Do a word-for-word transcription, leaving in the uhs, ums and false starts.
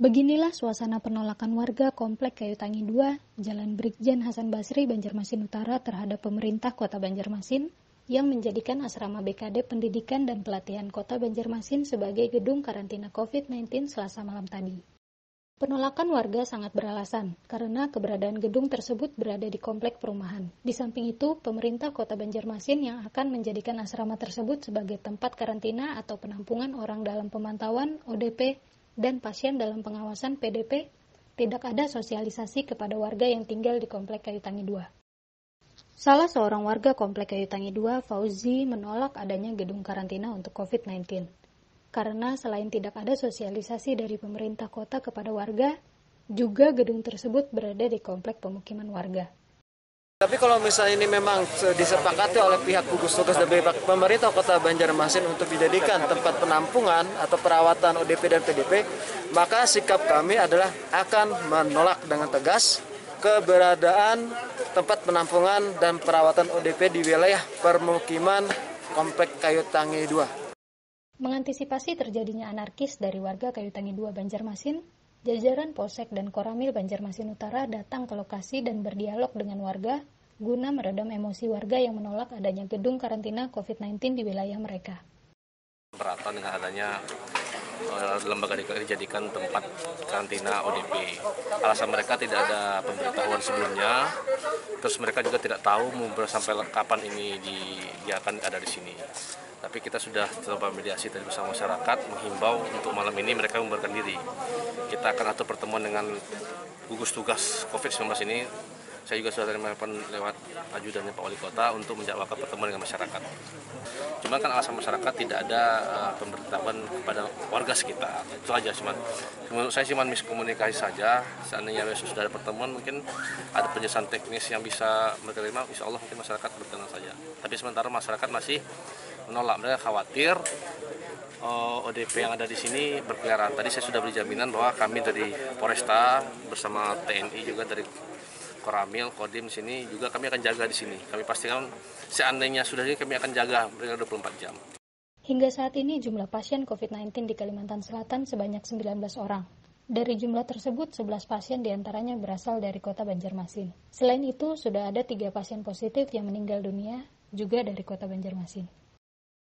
Beginilah suasana penolakan warga Komplek Kayu Tangi dua, Jalan Brigjen Hasan Basri, Banjarmasin Utara terhadap pemerintah Kota Banjarmasin yang menjadikan asrama B K D Pendidikan dan Pelatihan Kota Banjarmasin sebagai gedung karantina covid sembilan belas Selasa malam tadi. Penolakan warga sangat beralasan karena keberadaan gedung tersebut berada di komplek perumahan. Di samping itu, pemerintah Kota Banjarmasin yang akan menjadikan asrama tersebut sebagai tempat karantina atau penampungan orang dalam pemantauan O D P dan pasien dalam pengawasan P D P, tidak ada sosialisasi kepada warga yang tinggal di Komplek Kayu Tangi dua. Salah seorang warga Komplek Kayu Tangi dua, Fauzi, menolak adanya gedung karantina untuk covid sembilan belas. Karena selain tidak ada sosialisasi dari pemerintah kota kepada warga, juga gedung tersebut berada di komplek pemukiman warga. Tapi kalau misalnya ini memang disepakati oleh pihak gugus tugas dan pemerintah Kota Banjarmasin untuk dijadikan tempat penampungan atau perawatan O D P dan P D P, maka sikap kami adalah akan menolak dengan tegas keberadaan tempat penampungan dan perawatan O D P di wilayah permukiman Komplek Kayu Tangi dua. Mengantisipasi terjadinya anarkis dari warga Kayu Tangi dua Banjarmasin, jajaran Polsek dan Koramil Banjarmasin Utara datang ke lokasi dan berdialog dengan warga guna meredam emosi warga yang menolak adanya gedung karantina covid sembilan belas di wilayah mereka. Peraturan dengan adanya lembaga dijadikan tempat karantina O D P. Alasan mereka tidak ada pemberitahuan sebelumnya, terus mereka juga tidak tahu sampai kapan ini dia akan ada di sini. Tapi kita sudah coba mediasi tadi bersama masyarakat, menghimbau untuk malam ini mereka membubarkan diri. Kita akan atur pertemuan dengan gugus tugas covid sembilan belas ini. Saya juga sudah telepon lewat ajudannya Pak Wali Kota untuk menjawab pertemuan dengan masyarakat. Cuma kan alasan masyarakat tidak ada uh, pemberitahuan kepada warga sekitar. Itu aja, cuman menurut saya cuma miskomunikasi saja. Seandainya sudah ada pertemuan, mungkin ada penjelasan teknis yang bisa mereka terima. Insya Allah mungkin masyarakat bertenang saja. Tapi sementara masyarakat masih menolak, mereka khawatir uh, O D P yang ada di sini berkeliaran. Tadi saya sudah beri jaminan bahwa kami dari Polresta bersama T N I juga dari Koramil, Kodim sini juga kami akan jaga di sini. Kami pastikan seandainya sudah ini kami akan jaga dua puluh empat jam. Hingga saat ini jumlah pasien covid sembilan belas di Kalimantan Selatan sebanyak sembilan belas orang. Dari jumlah tersebut, sebelas pasien diantaranya berasal dari Kota Banjarmasin. Selain itu, sudah ada tiga pasien positif yang meninggal dunia juga dari Kota Banjarmasin.